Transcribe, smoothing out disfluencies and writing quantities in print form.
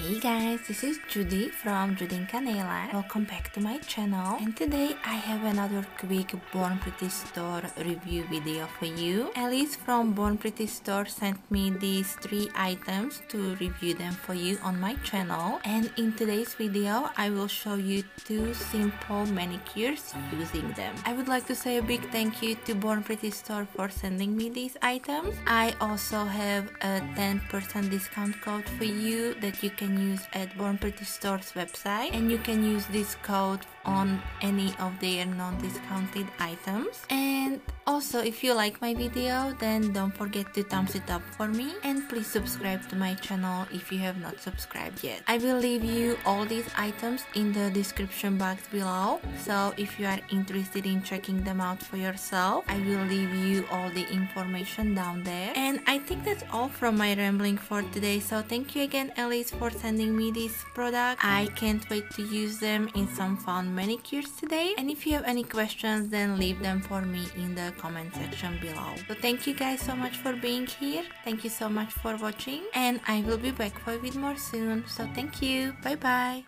Hey guys, this is Judy from Judy and Canela. Welcome back to my channel, and today I have another quick Born Pretty Store review video for you. Alice from Born Pretty Store sent me these 3 items to review them for you on my channel, and in today's video I will show you 2 simple manicures using them. I would like to say a big thank you to Born Pretty Store for sending me these items. I also have a 10% discount code for you that you can use at Born Pretty Store's website, and you can use this code on any of their non-discounted items. And also, if you like my video, then don't forget to thumbs it up for me, and please subscribe to my channel if you have not subscribed yet. I will leave you all these items in the description box below, so if you are interested in checking them out for yourself, I will leave you all the information down there. And I think that's all from my rambling for today, so thank you again, Alice, for sending me this product. I can't wait to use them in some fun manicures today, and if you have any questions, then leave them for me in the comment section below. So thank you guys so much for being here, thank you so much for watching, and I will be back with more soon, so thank you, bye bye.